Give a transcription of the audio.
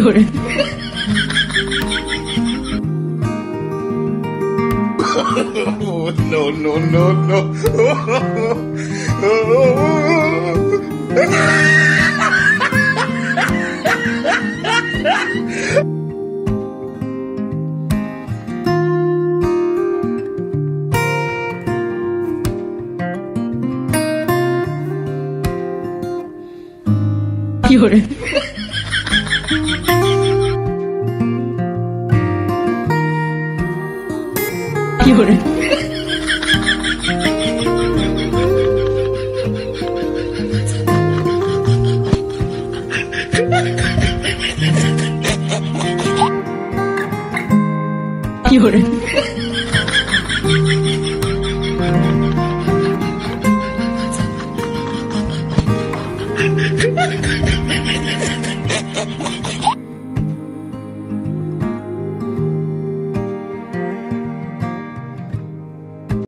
urine. Oh, no. Urine. Urine. Urine. Urine.